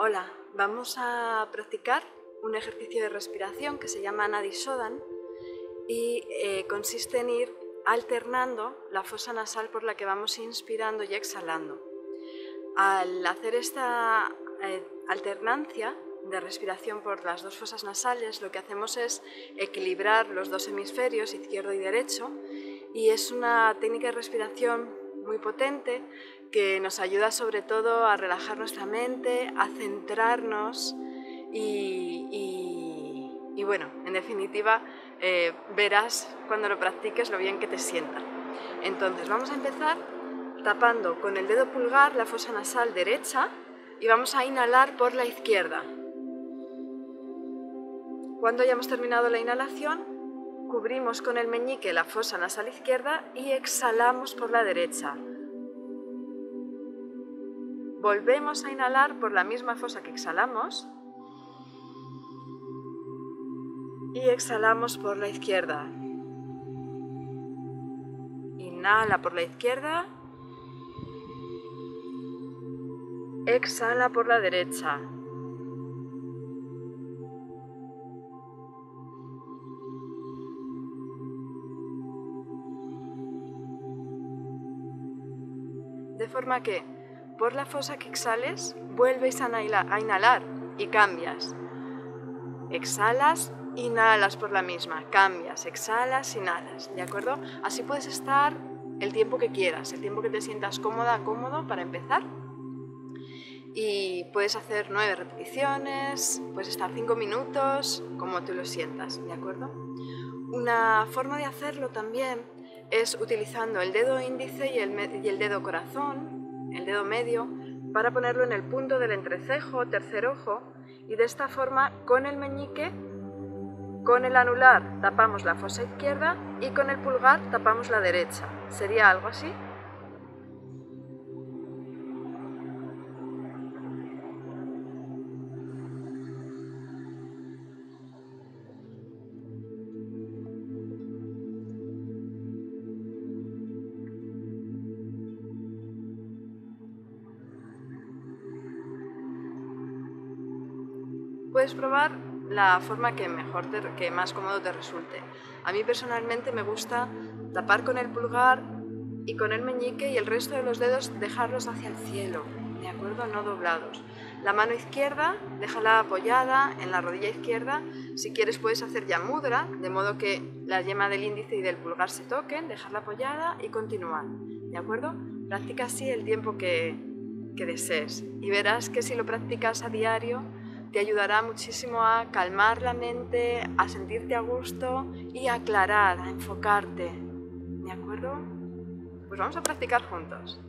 Hola, vamos a practicar un ejercicio de respiración que se llama Nadi Sodhan y consiste en ir alternando la fosa nasal por la que vamos inspirando y exhalando. Al hacer esta alternancia de respiración por las dos fosas nasales, lo que hacemos es equilibrar los dos hemisferios, izquierdo y derecho, y es una técnica de respiración muy potente que nos ayuda sobre todo a relajar nuestra mente, a centrarnos y bueno, en definitiva, verás cuando lo practiques lo bien que te sienta. Entonces vamos a empezar tapando con el dedo pulgar la fosa nasal derecha y vamos a inhalar por la izquierda. Cuando hayamos terminado la inhalación, cubrimos con el meñique la fosa nasal izquierda y exhalamos por la derecha. Volvemos a inhalar por la misma fosa que exhalamos y exhalamos por la izquierda. Inhala por la izquierda, exhala por la derecha. De forma que por la fosa que exhales, vuelves a inhalar y cambias. Exhalas, inhalas por la misma, cambias, exhalas, inhalas, ¿de acuerdo? Así puedes estar el tiempo que quieras, el tiempo que te sientas cómoda, cómodo para empezar. Y puedes hacer 9 repeticiones, puedes estar 5 minutos, como tú lo sientas, ¿de acuerdo? Una forma de hacerlo también es utilizando el dedo índice y el dedo corazón, el dedo medio, para ponerlo en el punto del entrecejo, tercer ojo, y de esta forma con el meñique, con el anular tapamos la fosa izquierda y con el pulgar tapamos la derecha. Sería algo así. Puedes probar la forma que mejor que más cómodo te resulte. A mí personalmente me gusta tapar con el pulgar y con el meñique y el resto de los dedos dejarlos hacia el cielo, ¿de acuerdo? No doblados. La mano izquierda déjala apoyada en la rodilla izquierda. Si quieres puedes hacer ya mudra, de modo que la yema del índice y del pulgar se toquen, dejarla apoyada y continuar, ¿de acuerdo? Practica así el tiempo que desees y verás que si lo practicas a diario te ayudará muchísimo a calmar la mente, a sentirte a gusto y a aclarar, a enfocarte, ¿de acuerdo? Pues vamos a practicar juntos.